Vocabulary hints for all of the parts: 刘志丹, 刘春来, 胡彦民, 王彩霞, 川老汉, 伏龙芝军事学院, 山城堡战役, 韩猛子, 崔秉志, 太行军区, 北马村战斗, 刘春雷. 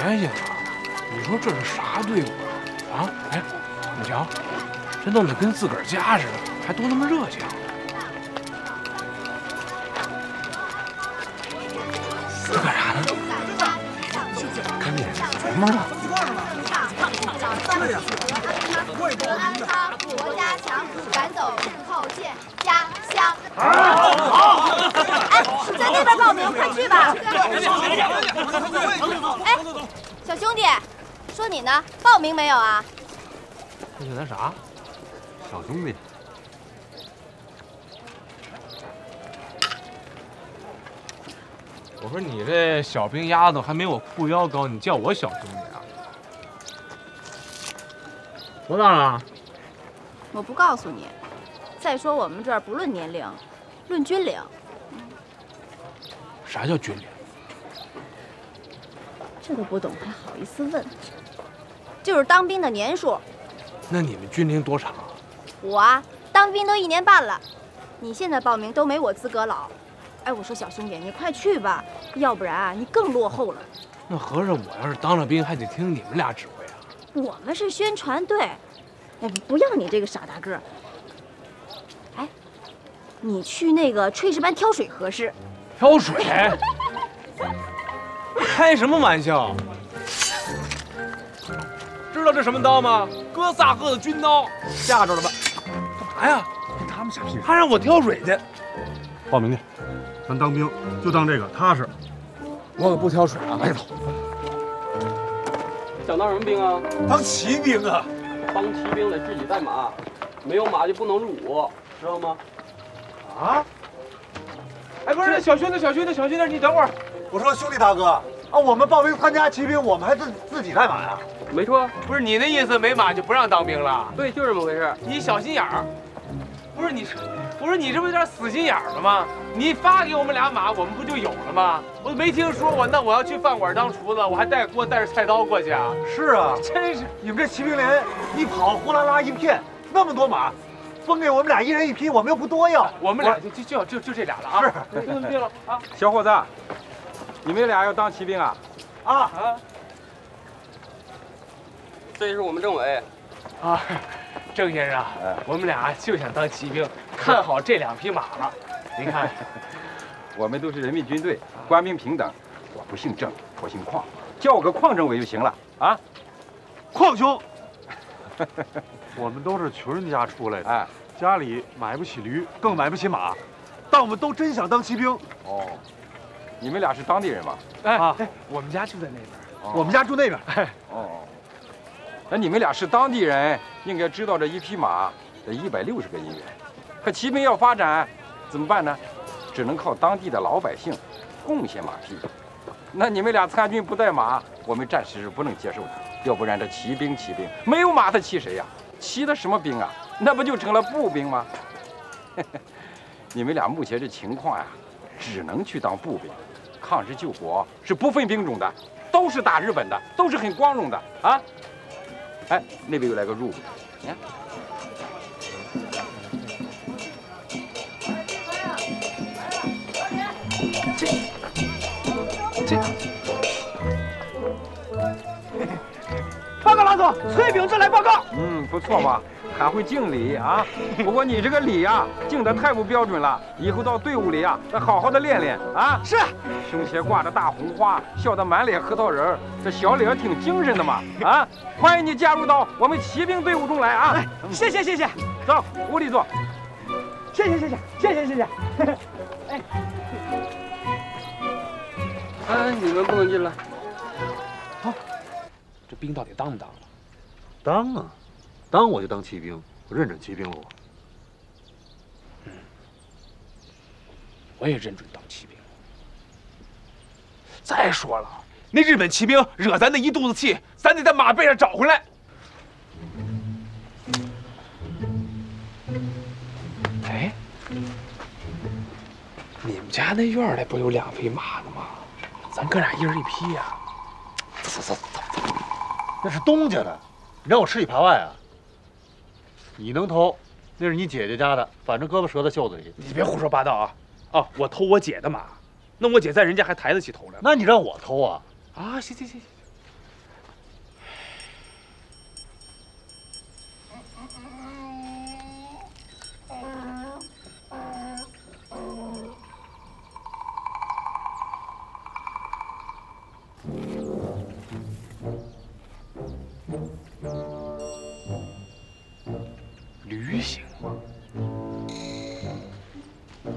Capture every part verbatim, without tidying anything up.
下了。你说这是啥队伍啊？啊，哎，你瞧，这弄得跟自个儿家似的，还多那么热情。这干啥呢？看电视，什么呢？对呀，外国安康，国家强，赶走滞后线，家乡。好，好，哎，在那边报名，快去吧。哎，小兄弟。 说你呢，报名没有啊？你选的啥？小兄弟。我说你这小兵丫头还没我裤腰高，你叫我小兄弟啊？多大了？我不告诉你。再说我们这儿不论年龄，论军龄。啥叫军龄？这都不懂，还好意思问？ 就是当兵的年数，那你们军龄多长啊？我啊，当兵都一年半了。你现在报名都没我资格老。哎，我说小兄弟，你快去吧，要不然啊，你更落后了。那合着我要是当了兵，还得听你们俩指挥啊？我们是宣传队，哎，不要你这个傻大个。哎，你去那个炊事班挑水合适。挑水？开什么玩笑？ 知道这什么刀吗？哥萨克的军刀，吓着了吧？干嘛呀？跟他们瞎屁股。他让我挑水去，报名去。咱当兵就当这个踏实。我可不挑水啊！哎，走。想当什么兵啊？当骑兵啊！当骑兵得自己带马，没有马就不能入伍，知道吗？啊？哎，不是，小兄弟，小兄弟，小兄弟，你等会儿。我说兄弟大哥。 啊，我们报名参加骑兵，我们还自自己带马呀？没错，不是你的意思，没马就不让当兵了？对，就这么回事。你小心眼儿，不是你，我说你这不有点死心眼儿了吗？你发给我们俩马，我们不就有了吗？我没听说我那我要去饭馆当厨子，我还带锅带着菜刀过去啊？是啊，真是你们这骑兵连一跑呼啦啦一片，那么多马，分给我们俩一人一匹，我们又不多要，我们俩就就就就就这俩了啊！是，对了对了啊，小伙子。 你们俩要当骑兵啊？啊啊！这是我们政委啊，郑先生，我们俩就想当骑兵，看好这两匹马了。您看，我们都是人民军队，官兵平等。我不姓郑，我姓邝，叫我个邝政委就行了啊。邝兄，我们都是穷人家出来的，哎，家里买不起驴，更买不起马，但我们都真想当骑兵。哦。 你们俩是当地人吧？哎啊，我们家就在那边，我们家住那边。哦，那你们俩是当地人，应该知道这一匹马得一百六十个银元。可骑兵要发展，怎么办呢？只能靠当地的老百姓贡献马匹。那你们俩参军不带马，我们暂时是不能接受的。要不然这骑兵骑兵没有马，他骑谁呀？骑的什么兵啊？那不就成了步兵吗？你们俩目前这情况呀，只能去当步兵。 抗日救国是不分兵种的，都是打日本的，都是很光荣的啊！哎，那边又来个入伍的，你看，这这，报告老总，崔秉志来报告。嗯，不错嘛，还会敬礼啊。不过你这个礼啊，敬得太不标准了，以后到队伍里啊，得好好的练练啊。是。 胸前挂着大红花，笑得满脸核桃仁儿，这小脸挺精神的嘛！啊，欢迎你加入到我们骑兵队伍中来啊！谢谢谢谢，走，屋里坐。谢谢谢谢谢谢谢谢。哎，哎，你们不能进来。好，这兵到底当不当了？当啊，当我就当骑兵，我认准骑兵了我。嗯，我也认准当骑兵。 再说了，那日本骑兵惹咱那一肚子气，咱得在马背上找回来。哎，你们家那院里不有两匹马呢吗？咱哥俩一人一匹呀、啊。走走走走，那是东家的，你让我吃里扒外啊？你能偷，那是你姐姐家的，反正胳膊折在袖子里。你别胡说八道啊！哦，我偷我姐的马。 那我姐在人家还抬得起头来，那你让我偷啊？啊，行行行行，驴行，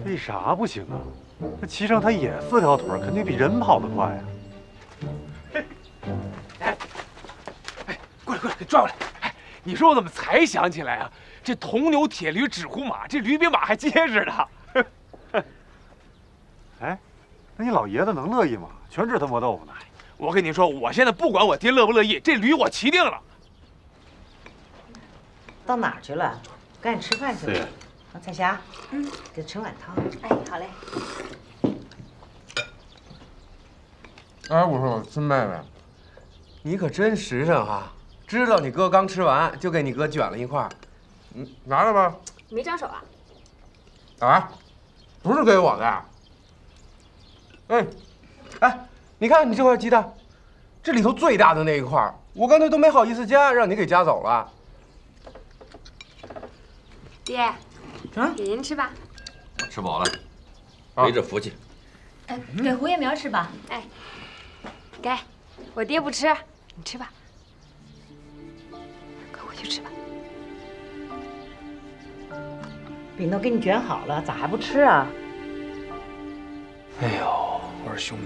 为啥不行啊？那骑上它也四条腿，肯定比人跑得快啊！ 转过来，哎，你说我怎么才想起来啊？这铜牛铁驴纸糊马，这驴比马还结实呢。哎，那你老爷子能乐意吗？全是他磨豆腐呢。我跟你说，我现在不管我爹乐不乐意，这驴我骑定了。到哪儿去了？赶紧吃饭去了。王彩霞，嗯，给盛碗汤。哎，好嘞。哎，我说孙妹妹，你可真实诚哈、啊。 知道你哥刚吃完，就给你哥卷了一块，嗯，拿着吧。没沾手啊？啊，不是给我的。哎，哎，你看你这块鸡蛋，这里头最大的那一块，我刚才都没好意思夹，让你给夹走了。爹，啊，给您吃吧。我吃饱了，没这福气。哎，给胡叶苗吃吧。哎，给，我爹不吃，你吃吧。 去吃吧，饼都给你卷好了，咋还不吃啊？哎呦，我说兄弟，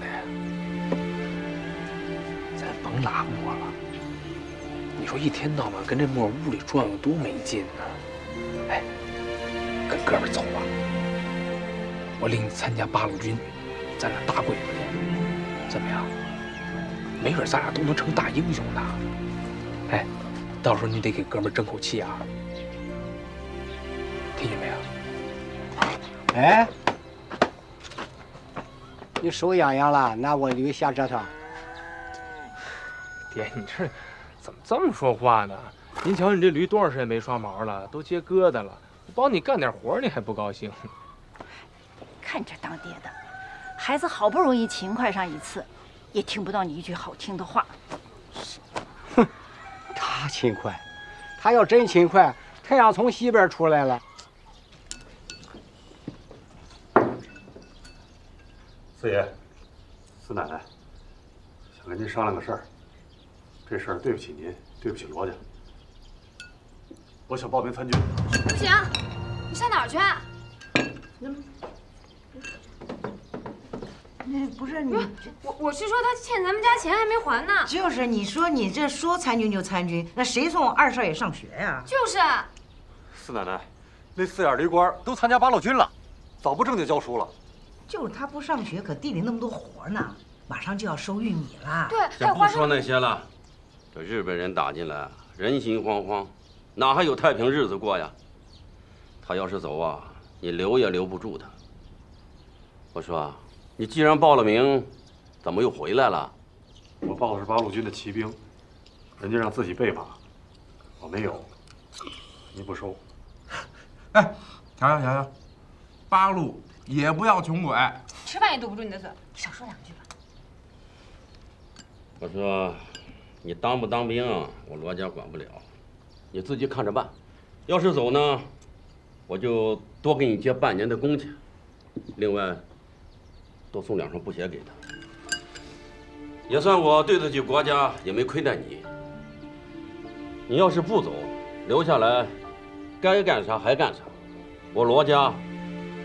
咱甭拉磨了。你说一天到晚跟这沫屋里转悠，多没劲呢！哎，跟哥们走吧，我领你参加八路军，咱俩打鬼子去，怎么样？没准咱俩都能成大英雄呢。哎。 到时候你得给哥们争口气啊，听见没有？哎，你手痒痒了，拿我驴瞎折腾。爹，你这怎么这么说话呢？您瞧你这驴多长时间没刷毛了，都结疙瘩了。我帮你干点活，你还不高兴？看你这当爹的，孩子好不容易勤快上一次，也听不到你一句好听的话。 他勤快，他要真勤快，太阳从西边出来了。四爷，四奶奶，想跟您商量个事儿。这事儿对不起您，对不起罗家。我想报名参军。不行，你上哪儿去？那，那不是你。 我我是说，他欠咱们家钱还没还呢。就是你说你这说参军就参军，那谁送二少爷上学呀？就是。四奶奶，那四眼驴官都参加八路军了，早不正经教书了。就是他不上学，可地里那么多活呢，马上就要收玉米了。对，先不说那些了，这日本人打进来，人心惶惶，哪还有太平日子过呀？他要是走啊，你留也留不住他。我说啊，你既然报了名。 怎么又回来了？我报的是八路军的骑兵，人家让自己备马，我没有，你不收。哎，瞧瞧瞧瞧，八路也不要穷鬼，吃饭也堵不住你的嘴，少说两句吧。我说，你当不当兵，我罗家管不了，你自己看着办。要是走呢，我就多给你结半年的工钱，另外多送两双布鞋给他。 也算我对得起国家，也没亏待你。你要是不走，留下来，该干啥还干啥，我罗家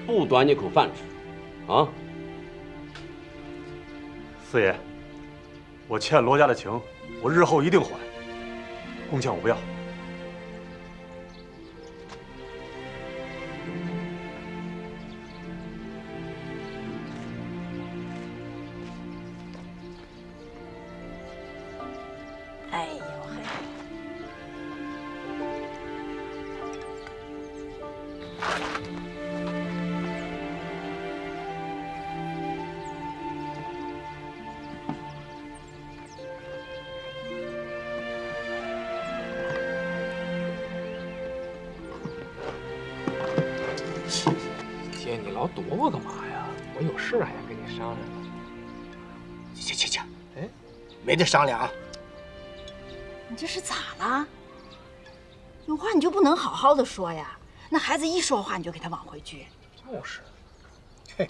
不短你口饭吃，啊！四爷，我欠罗家的情，我日后一定还。工钱我不要。没得商量啊！你这是咋了？有话你就不能好好的说呀？那孩子一说话你就给他往回撅。就是，嘿，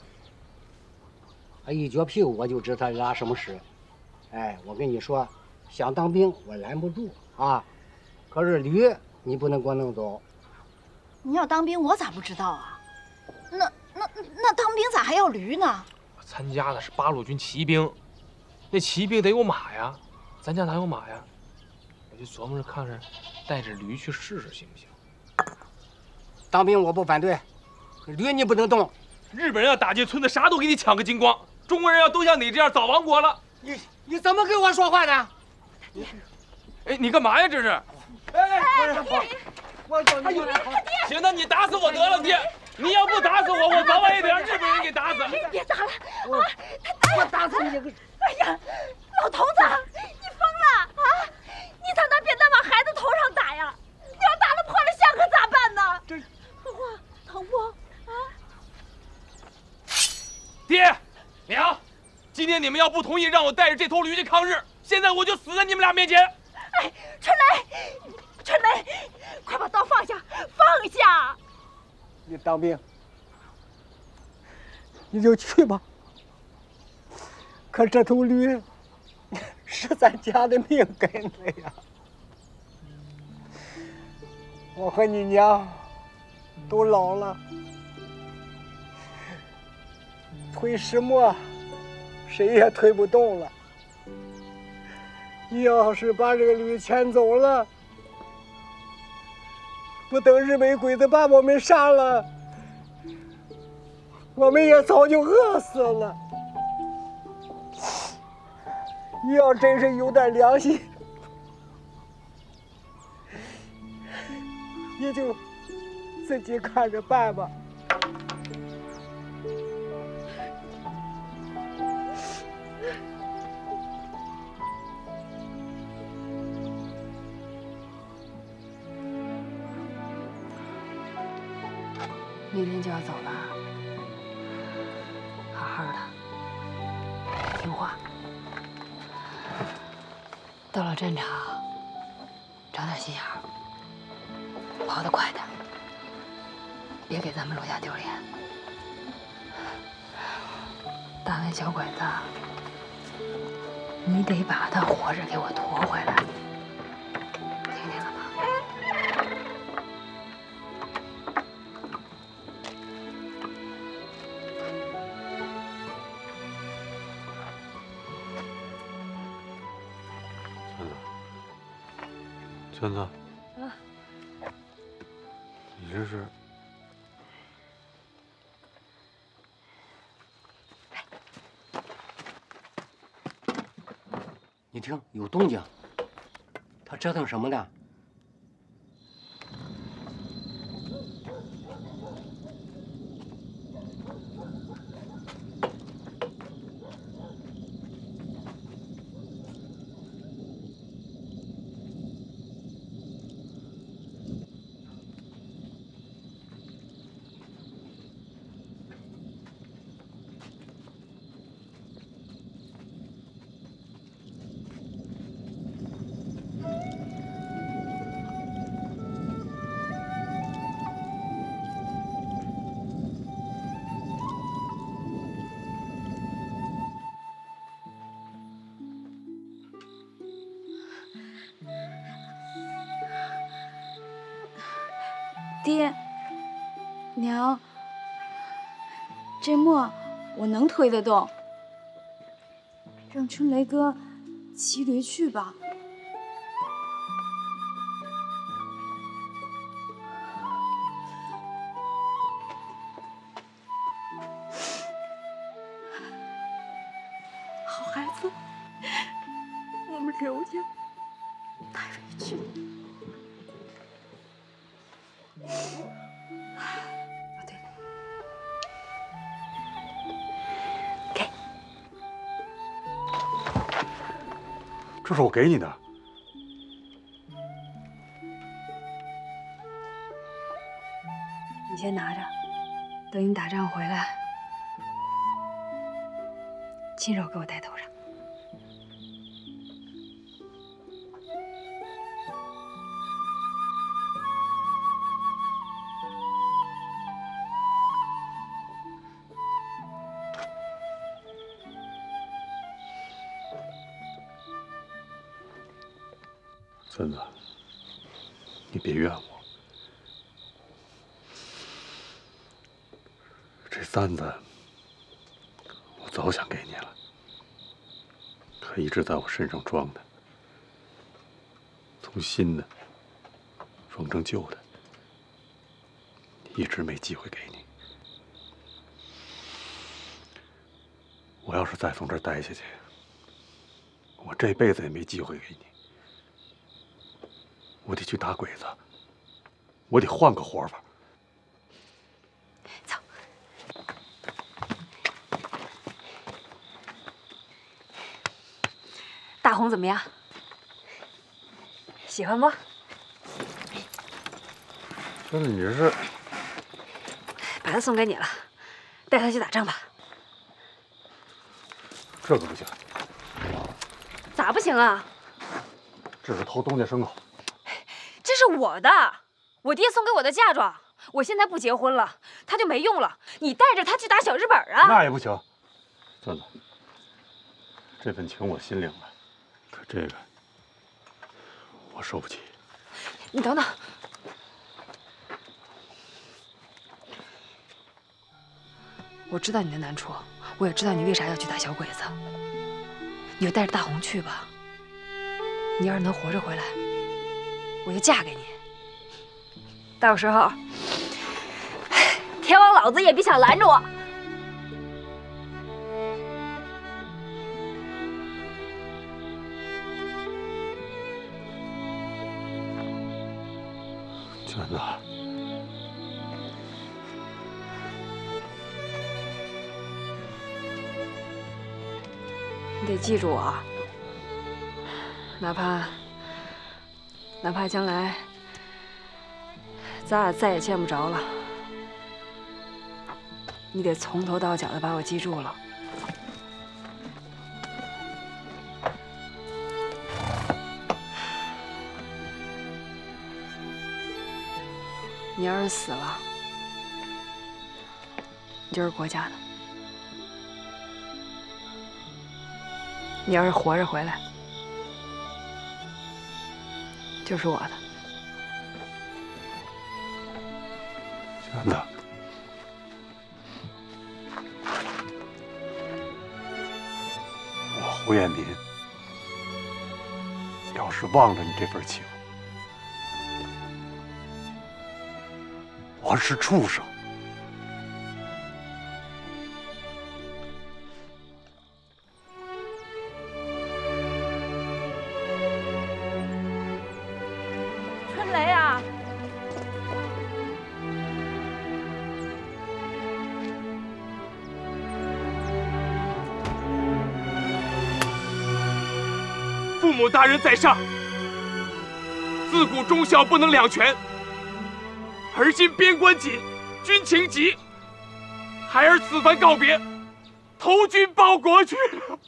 他一撅屁股我就知他拉什么屎。哎，我跟你说，想当兵我拦不住啊，可是驴你不能给我弄走。你要当兵我咋不知道啊？那那那当兵咋还要驴呢？我参加的是八路军骑兵，那骑兵得有马呀，咱家哪有马呀？ 我就琢磨着看着，带着驴去试试行不行？当兵我不反对，驴你不能动。日本人要打进村子，啥都给你抢个精光。中国人要都像你这样，早亡国了。你你怎么跟我说话呢？你，哎，你干嘛呀？这是？哎，我找你。行，那你打死我得了，爹。你要不打死我，我早晚也得让日本人给打死。别打了，我我打死你！哎呀，老头子，你疯了啊！ 你咋拿扁担往孩子头上打呀？你要打了破了相可咋办呢？这疼不？疼不？啊！爹，娘，今天你们要不同意让我带着这头驴去抗日，现在我就死在你们俩面前！哎，春雷，春雷，快把刀放下，放下！你当兵，你就去吧。可这头驴…… 是咱家的命根子呀！我和你娘都老了，推石磨谁也推不动了。你要是把这个驴牵走了，不等日本鬼子把我们杀了，我们也早就饿死了。 你要真是有点良心，你就自己看着办吧。女人就要走了，好好的，听话。 到了战场，长点心眼儿，跑得快点，别给咱们陆家丢脸。打那小鬼子，你得把他活着给我驮回来，听见了吗？ 娟子，啊，你这是？你听，有动静。他折腾什么呢？爹，娘，这磨我能推得动，让春雷哥骑驴去吧。好孩子，我们刘家太委屈了。 这是我给你的，你先拿着，等你打仗回来，亲手给我戴头上。芬子，你别怨我。这簪子我早想给你了，可一直在我身上装的，从新的装成旧的，一直没机会给你。 我要是再从这儿待下去，我这辈子也没机会给你。我得去打鬼子，我得换个活法。走。大红怎么样？喜欢不？芬子，你这是把它送给你了，带它去打仗吧。 这可不行！咋不行啊？这是偷东家牲口，这是我的，我爹送给我的嫁妆。我现在不结婚了，他就没用了。你带着他去打小日本啊？那也不行，算了，这份情我心领了，可这个我受不起。你等等，我知道你的难处。 我也知道你为啥要去打小鬼子，你就带着大红去吧。你要是能活着回来，我就嫁给你。到时候，天王老子也别想拦着我。娟子。 你得记住我，哪怕哪怕将来咱俩再也见不着了，你得从头到脚的把我记住了。你要是死了，你就是国家的。 你要是活着回来，就是我的。娟子，我胡彦民要是忘了你这份情，我是畜生。 大人在上，自古忠孝不能两全。而今边关紧，军情急，孩儿此番告别，投军报国去了。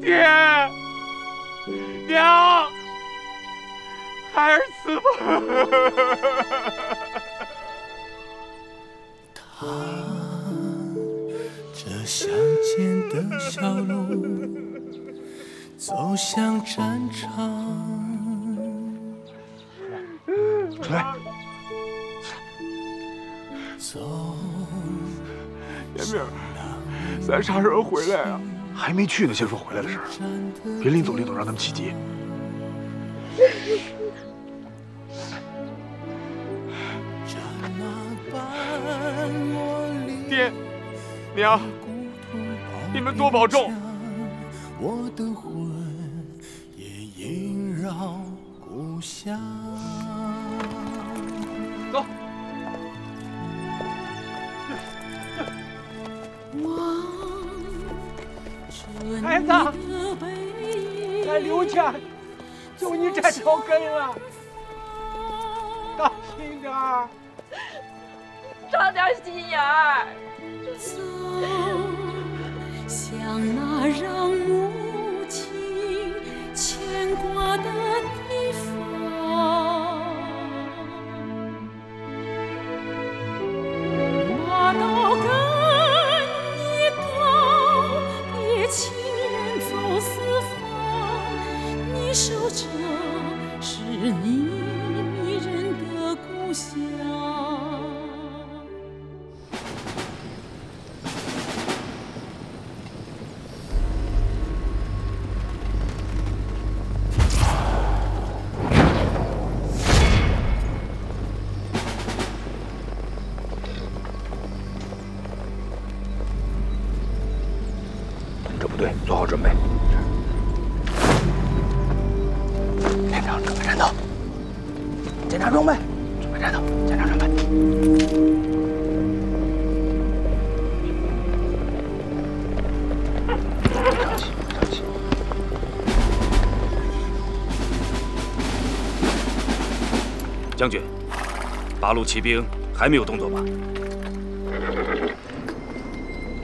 爹，娘，孩儿此番。 看这乡间的小路，走向战场。出来，走。严明，咱啥时候回来啊？还没去呢，先说回来的事儿，别临走临走让他们起急。娘，你们多保重。我的魂也萦绕故乡。走。孩子，咱刘家就你这条根了，当心点儿，长点心眼儿。 走向那让母亲牵挂的地方，马到。队做好准备。连长，准备战斗，检查装备，准备战斗，检查装备。 将军，八路骑兵还没有动作吧？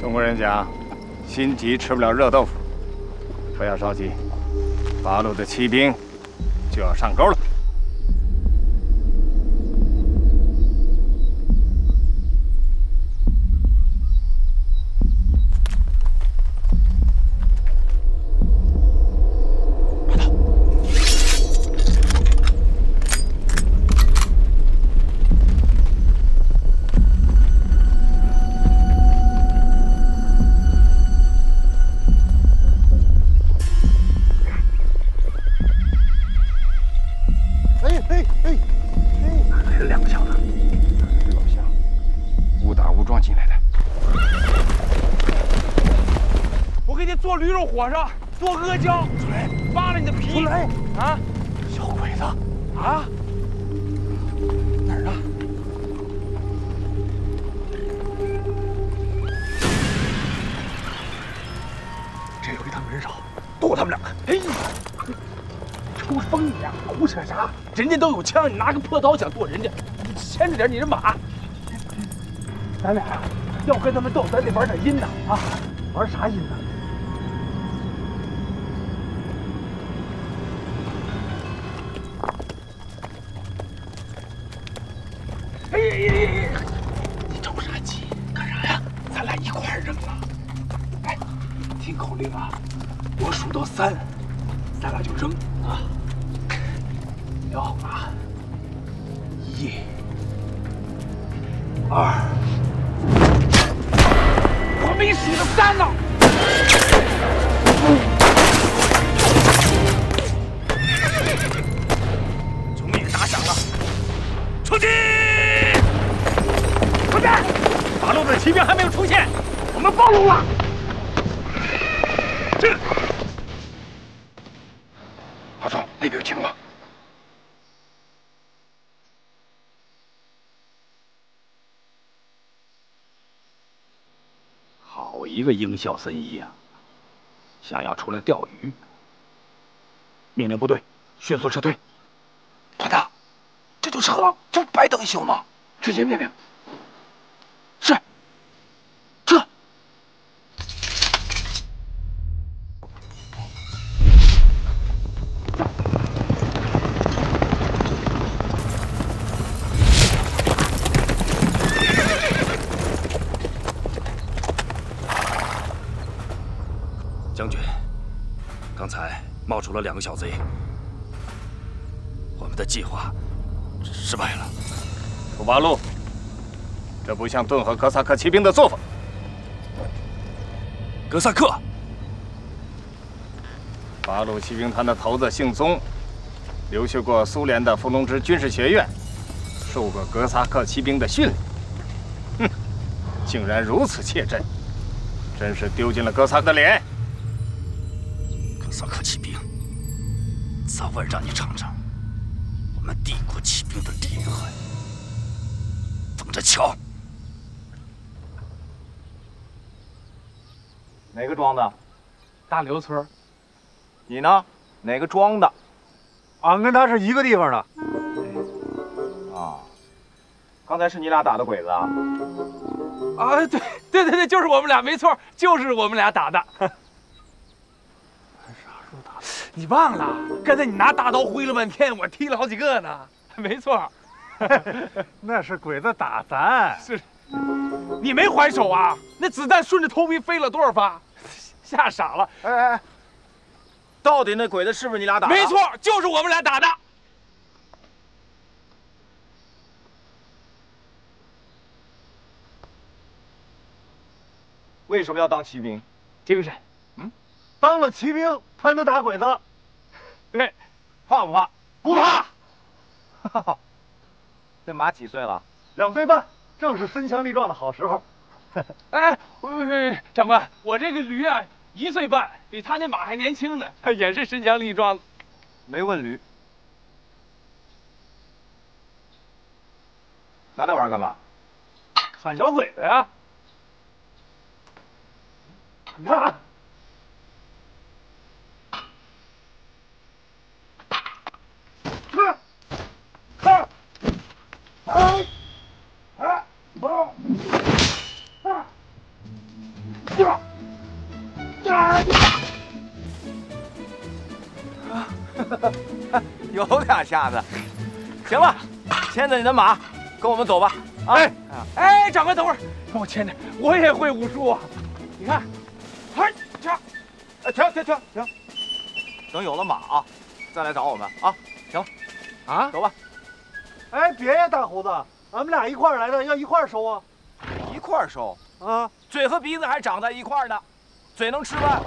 中国人讲，心急吃不了热豆腐，不要着急，八路的骑兵就要上钩了。火上做阿胶，扒了你的皮啊！小鬼子啊！哪儿呢？这回他们人少，剁他们两个！哎呀，抽风你呀！胡扯啥？人家都有枪，你拿个破刀想剁人家，你牵着点你的马。咱俩要跟他们斗，咱得玩点阴呐啊！玩啥阴呐？ 一个英校僧医啊，想要出来钓鱼。命令部队迅速撤退。团大，这就撤，这不白等一宿吗？执行命令。是。撤。冒出了两个小贼，我们的计划失败了。楚八路，这不像顿河哥萨克骑兵的做法。哥萨克，八路骑兵团的头子姓宗，留学过苏联的伏龙芝军事学院，受过哥萨克骑兵的训练。哼，竟然如此怯阵，真是丢尽了哥萨克的脸。 萨克骑兵，早晚让你尝尝我们帝国骑兵的厉害，等着瞧！哪个庄的？大刘村。你呢？哪个庄的？俺跟他是一个地方的。哎、啊，刚才是你俩打的鬼子啊？啊，对对对对，就是我们俩，没错，就是我们俩打的。你忘了？刚才你拿大刀挥了半天，我踢了好几个呢。没错，那是鬼子打咱。是，你没还手啊？那子弹顺着头皮飞了多少发？吓傻了。哎哎哎，到底那鬼子是不是你俩打的？没错，就是我们俩打的。为什么要当骑兵？精神。 当了骑兵才能打鬼子，对，怕不怕？不怕。哈哈，这马几岁了？两岁半，正是身强力壮的好时候。哎，喂喂喂，长官，我这个驴啊，一岁半，比他那马还年轻呢，也是神枪利爪子。没问驴，拿那玩意儿干嘛？喊小鬼子呀！你看。 有两下子，行了，牵着你的马，跟我们走吧。啊、哎，哎，掌柜，等会儿让我牵着，我也会武术啊。你看，哎，停，哎，停停停停，等有了马啊，再来找我们啊。行了，啊，走吧。哎，别呀，大胡子，咱们俩一块儿来的，要一块儿收啊。一块儿收啊？嘴和鼻子还长在一块儿呢，嘴能吃饭，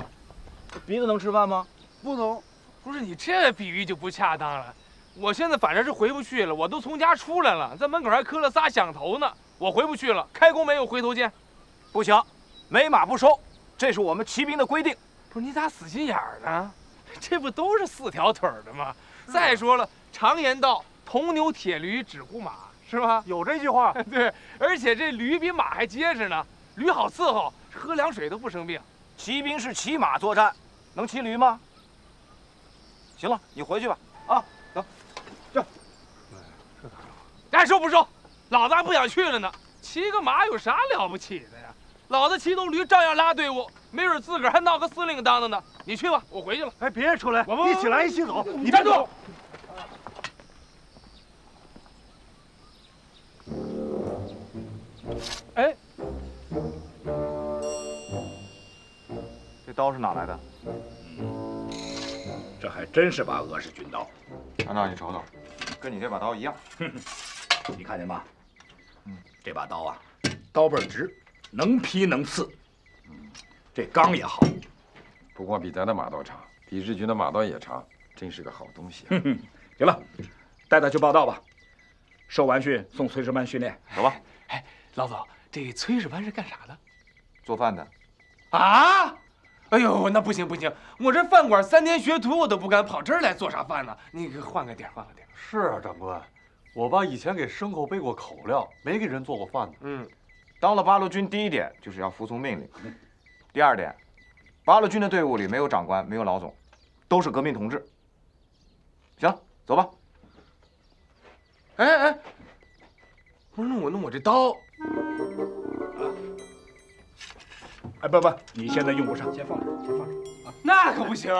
鼻子能吃饭吗？不能。 不是你这比喻就不恰当了，我现在反正是回不去了，我都从家出来了，在门口还磕了仨响头呢，我回不去了。开弓没有回头箭，不行，没马不收，这是我们骑兵的规定。不是你咋死心眼儿呢？这不都是四条腿的吗？再说了，常言道，铜牛铁驴只护马，是吧？有这句话。对，而且这驴比马还结实呢，驴好伺候，喝凉水都不生病。骑兵是骑马作战，能骑驴吗？ 行了，你回去吧。啊，走，这，这咋整？哎，收不收？老子还不想去了呢。骑个马有啥了不起的呀？老子骑头驴照样拉队伍，没准自个儿还闹个司令当当呢。你去吧，我回去了。哎，别出来，我们一起来，一起走。你站住！哎，这刀是哪来的？ 这还真是把俄式军刀，强盗，你瞅瞅，跟你这把刀一样。你看见吗？嗯，这把刀啊，刀背直，能劈能刺。嗯，这钢也好，不过比咱的马刀长，比日军的马刀也长，真是个好东西、啊。行了，带他去报道吧，受完训送炊事班训练，走吧。哎，老总，这炊事班是干啥的？做饭的。啊？ 哎呦，那不行不行！我这饭馆三年学徒我都不敢，跑这儿来做啥饭呢？你给换个点，换个点。是啊，长官，我爸以前给牲口备过口粮，没给人做过饭呢。嗯，当了八路军，第一点就是要服从命令。第二点，八路军的队伍里没有长官，没有老总，都是革命同志。行，走吧。哎哎，不是，那我那我这刀。 哎，不不，你现在用不上，先放着，先放着啊！那可不行，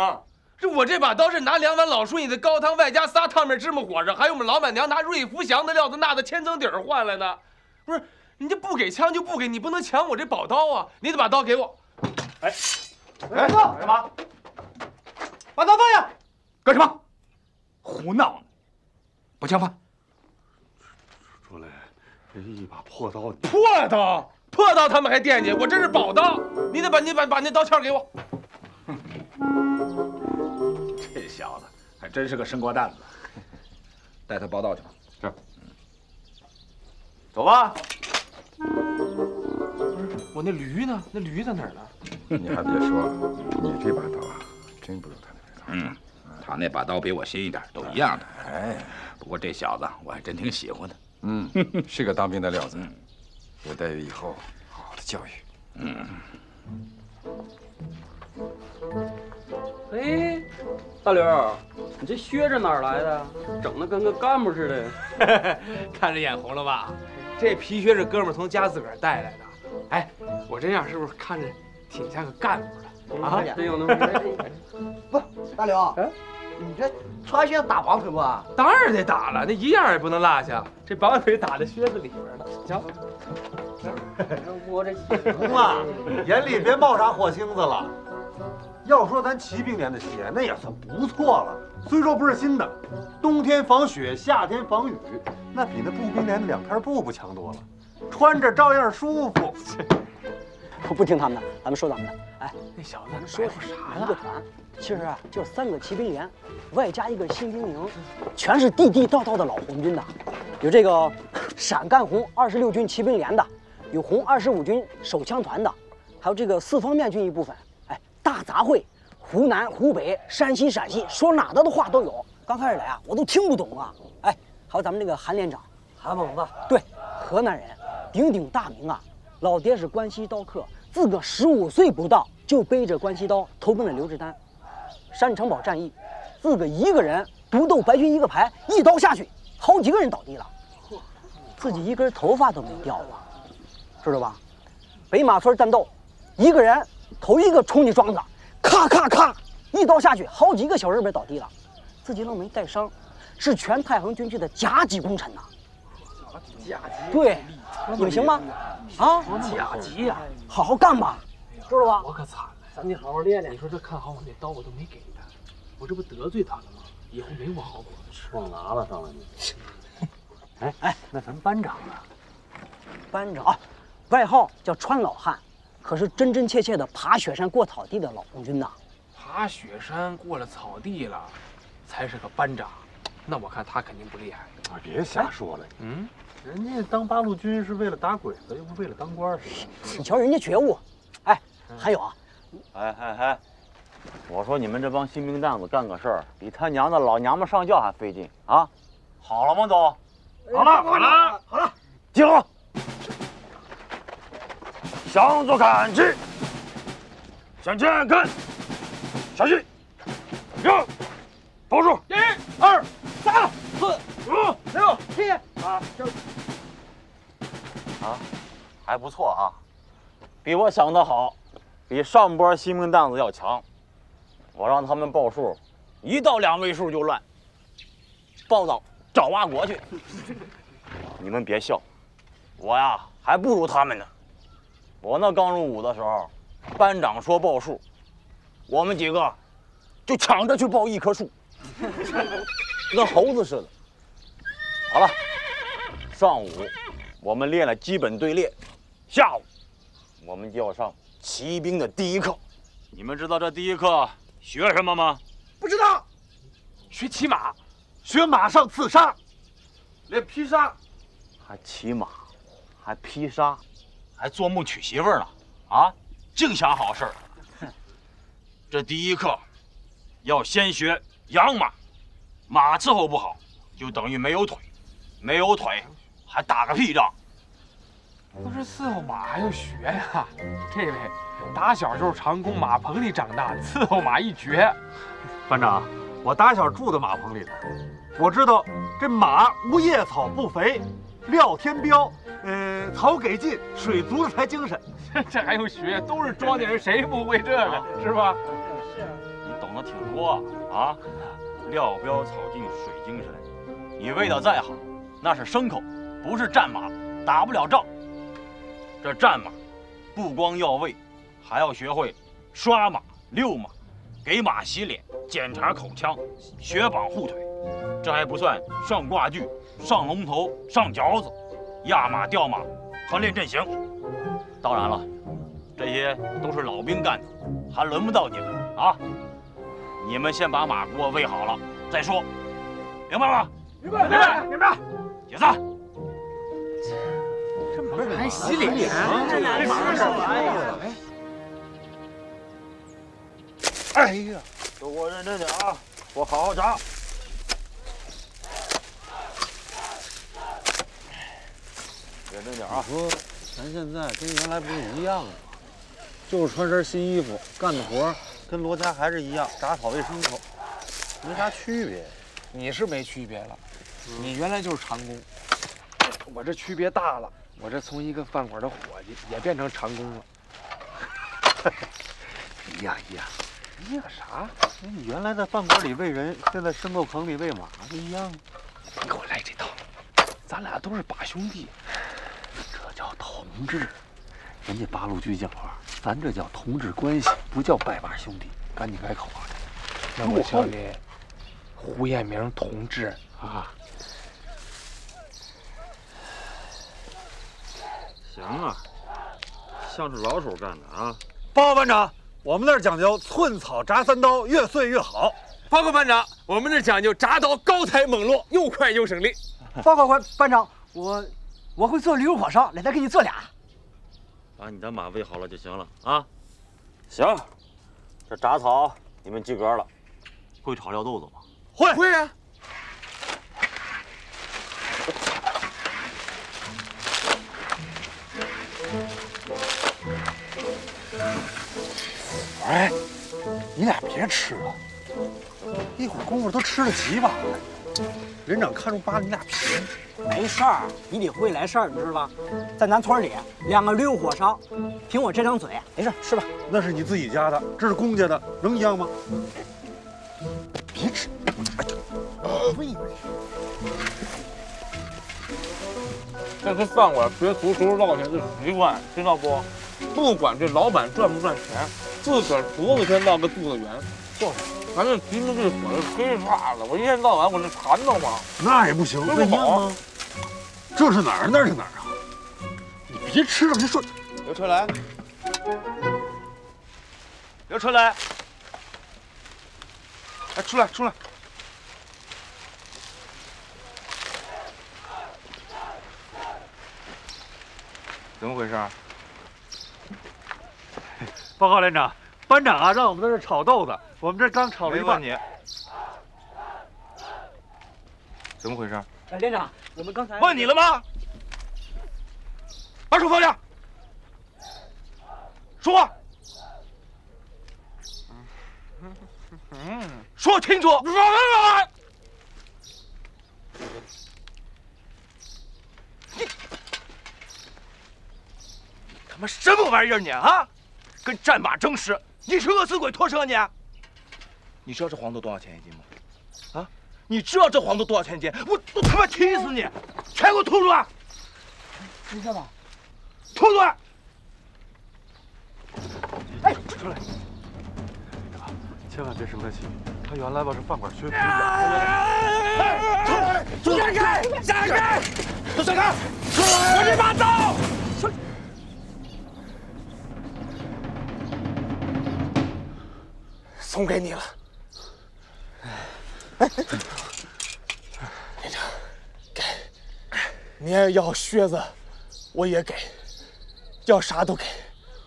这我这把刀是拿两碗老树叶的高汤，外加仨烫面芝麻火烧，还有我们老板娘拿瑞福祥的料子纳的千层底儿换来的。不是，你这不给枪就不给，你不能抢我这宝刀啊！你得把刀给我。哎，哎，干嘛？把刀放下！干什么？胡闹呢！把枪放。朱磊，这一把破刀，破刀。 破刀他们还惦记，我这是宝刀，你得把你把把那刀鞘给我。这小子还真是个生瓜蛋子，带他报道去吧。是。走吧。不是我那驴呢？那驴在哪儿呢？你还别说，你这把刀啊，真不如他那把刀。嗯，他那把刀比我新一点，都一样的。哎，不过这小子我还真挺喜欢的。嗯，是个当兵的料子。 有待遇以后，好好的教育。嗯。哎，大刘，你这靴子哪儿来的？整的跟个干部似的，看着眼红了吧？这皮靴是哥们儿从家自个儿带来的。哎，我这样是不是看着挺像个干部的啊？真有那么不？大刘，你这穿靴子打绑腿不？当然得打了，那一样也不能落下。这绑腿打在靴子里边呢，瞧。 我这行了，眼里别冒啥火星子了。要说咱骑兵连的鞋，那也算不错了。虽说不是新的，冬天防雪，夏天防雨，那比那步兵连的两片布布强多了，穿着照样舒服。我不听他们的，咱们说咱们的。哎，那小子，说说啥呢？一个团，其实啊，就是三个骑兵连，外加一个新兵营，全是地地道道的老红军的，有这个陕赣红二十六军骑兵连的。 有红二十五军手枪团的，还有这个四方面军一部分，哎，大杂烩，湖南、湖北、山西、陕西，说哪的的话都有。刚开始来啊，我都听不懂啊。哎，还有咱们这个韩连长，韩猛子，对，河南人，鼎鼎大名啊。老爹是关西刀客，自个十五岁不到就背着关西刀投奔了刘志丹。山城堡战役，自个一个人独斗白军一个排，一刀下去，好几个人倒地了，自己一根头发都没掉啊，知道吧？北马村战斗，一个人头一个冲进庄子，咔咔咔，一刀下去，好几个小日本倒地了，自己愣没带伤，是全太行军区的甲级功臣呐。甲级？对，你们行吗？啊，甲级呀，好好干吧，知道吧？我可惨了，咱得好好练练。你说这看好我那刀，我都没给他，我这不得罪他了吗？以后没我好果子吃。忘拿了上来你。哎哎，那咱班长呢？班长，外号叫川老汉。可是真真切切的爬雪山过草地的老红军呐，爬雪山过了草地了，才是个班长。那我看他肯定不厉害。啊，别瞎说了，嗯，人家当八路军是为了打鬼子，又不为了当官，是吧？你瞧人家觉悟。哎，还有啊，哎哎哎，我说你们这帮新兵蛋子干个事儿，比他娘的老娘们上轿还费劲啊！好了吗，总？好了，好了，好了，集合。 向左砍击，向前跟，小心，右，投数，一、二、三、四、五、六、七、八、九。啊，还不错啊，比我想的好，比上波新兵蛋子要强。我让他们报数，一到两位数就乱，报到找阿国去。你们别笑，我呀还不如他们呢。 我那刚入伍的时候，班长说报数，我们几个就抢着去报一棵树，跟猴子似的。好了，上午我们练了基本队列，下午我们就要上骑兵的第一课。你们知道这第一课学什么吗？不知道。学骑马，学马上刺杀，练劈杀，还骑马，还劈杀。 还做梦娶媳妇呢，啊，净想好事儿。这第一课要先学养马，马伺候不好，就等于没有腿，没有腿还打个屁仗。不是伺候马还要学呀？这位打小就是长工马棚里长大，伺候马一绝。班长，我打小住在马棚里的，我知道这马无夜草不肥，料天膘。 呃，草给劲，水足了才精神。这这还用学？都是庄稼人，谁不会这个？是吧？是。你懂得挺多啊！啊，料膘草劲水精神，你喂得再好，那是牲口，不是战马，打不了仗。这战马，不光要喂，还要学会刷马、遛马，给马洗脸，检查口腔，雪绑护腿。这还不算上挂具、上龙头、上嚼子。 压马、吊马和练阵型，当然了，这些都是老兵干的，还轮不到你们啊！你们先把马给我喂好了再说，明白吗？明白，明白，明白。解散。这马还洗脸？这哪是玩意儿？哎呀，给我认真点啊！我好好炸。 认真点啊！你说咱现在跟原来不是一样吗？就是穿身新衣服，干的活跟罗家还是一样，铡草喂牲口，没啥区别。你是没区别了，嗯、你原来就是长工，我这区别大了。我这从一个饭馆的伙计也变成长工了。一样一样，一样啥？你原来在饭馆里喂人，现在牲口棚里喂马，不一样。你给我来这套，咱俩都是把兄弟。 叫同志，人家八路军讲话，咱这叫同志关系，不叫拜把兄弟。赶紧改口啊！那我叫你胡彦明同志啊。行啊，像是老手干的啊。报告班长，我们那儿讲究寸草铡三刀，越碎越好。报告班长，我们那儿讲究铡刀高抬猛落，又快又省力。报告班班长，我。 我会做驴肉火烧，来，再给你做俩。把你的马喂好了就行了啊！行，这铡草你们及格了，会炒料豆子吗？会会啊。 哎，你俩别吃了，一会儿功夫都吃得急吧？人长看出扒你俩皮，没事儿，你得会来事儿，你知道吧？在咱村里，两个驴火烧，凭我这张嘴，没事，吃吧。那是你自己家的，这是公家的，能一样吗？别吃，哎呀，喂！但是饭馆学厨师烙钱是习惯，知道不？不管这老板赚不赚钱。 自个儿犊子先闹个肚子圆，就是咱这急着这火是忒大了，我一天到晚我这馋得慌。那也不行，这不好。这是哪儿？那是哪儿啊？你别吃了，别说。刘春来，刘春来，哎，出来出来。怎么回事？ 报告连长，班长啊，让我们在这炒豆子，我们这刚炒了一半。没问你，怎么回事？哎，连长，我们刚才问你了吗？把手放下，说话，说清楚。你他妈什么玩意儿你啊！ 跟战马争食，你是饿死鬼拖车你！你知道这黄豆多少钱一斤吗？啊，你知道这黄豆多少钱一斤？我我他妈踢死你！全给我吐出来！你干嘛？吐出来！哎，出来！千万别生他气，他原来吧是饭馆学徒。哎，闪开！闪开！都闪开！我这把刀！ 送给你了。哎，连长，给，你要靴子，我也给，要啥都给，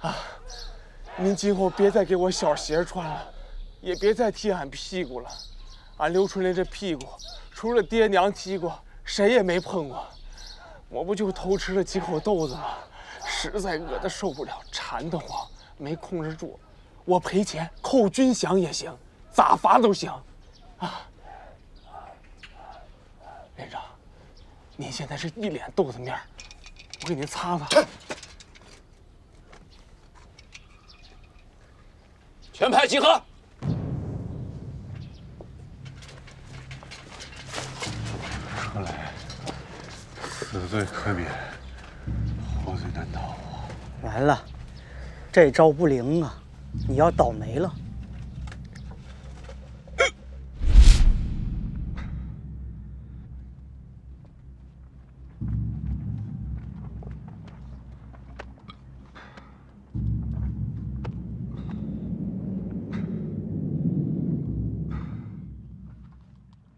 啊！您今后别再给我小鞋穿了，也别再踢俺屁股了。俺刘春雷这屁股，除了爹娘踢过，谁也没碰过。我不就偷吃了几口豆子吗？实在饿得受不了，馋得慌，没控制住。 我赔钱扣军饷也行，咋罚都行，啊！连长，您现在是一脸豆子面儿，我给您擦擦。全排集合。春雷，死罪可免，活罪难逃啊！完了，这招不灵啊！ 你要倒霉了！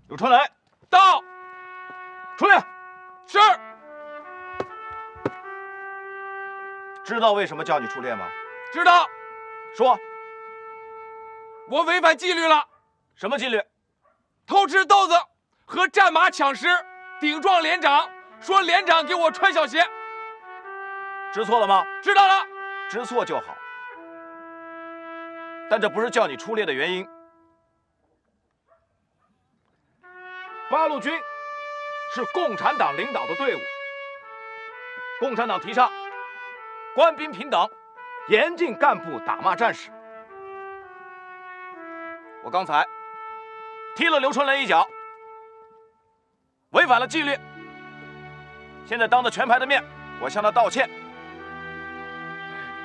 有春雷到，春雷是。知道为什么叫你出列吗？知道。 说，我违反纪律了。什么纪律？偷吃豆子和战马抢食，顶撞连长，说连长给我穿小鞋。知错了吗？知道了，知错就好。但这不是叫你出列的原因。八路军是共产党领导的队伍，共产党提倡官兵平等。 严禁干部打骂战士。我刚才踢了刘春雷一脚，违反了纪律。现在当着全排的面，我向他道歉，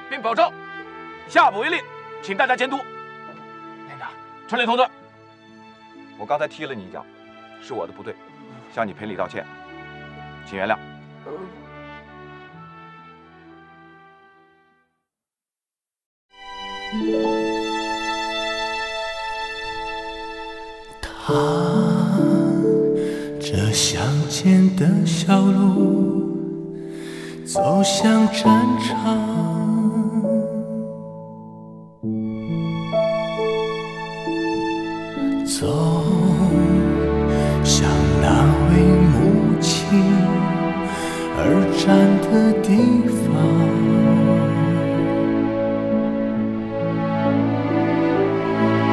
并保证下不为例，请大家监督。连长，春雷同志，我刚才踢了你一脚，是我的不对，向你赔礼道歉，请原谅。 他这乡间的小路走向战场。走向那位母亲而站的地方，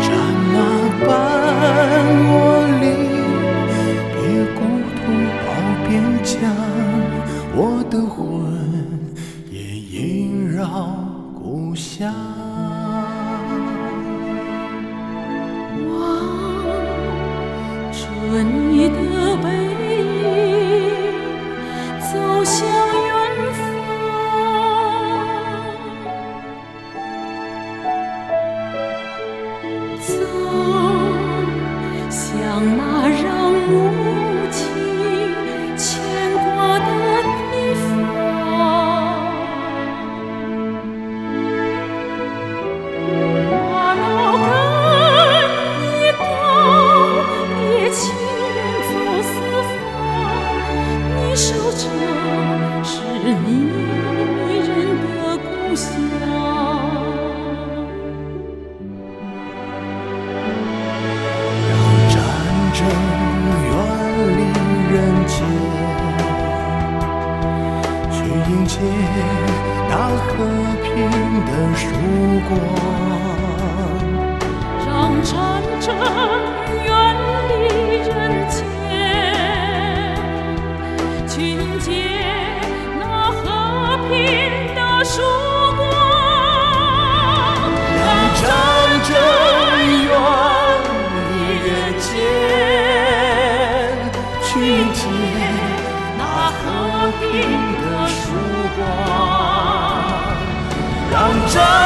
站那伴我离别共同保边疆，我的魂也萦绕故乡。 温怡的背影走向远方，走向那让母亲牵挂的地方。把老干一刀别切。 守着是你迷人的故乡，让战争远离人间，去迎接那和平的曙光，让战争远离人间。 曙光，让战争远离人间，去迎接那和平的曙光，让。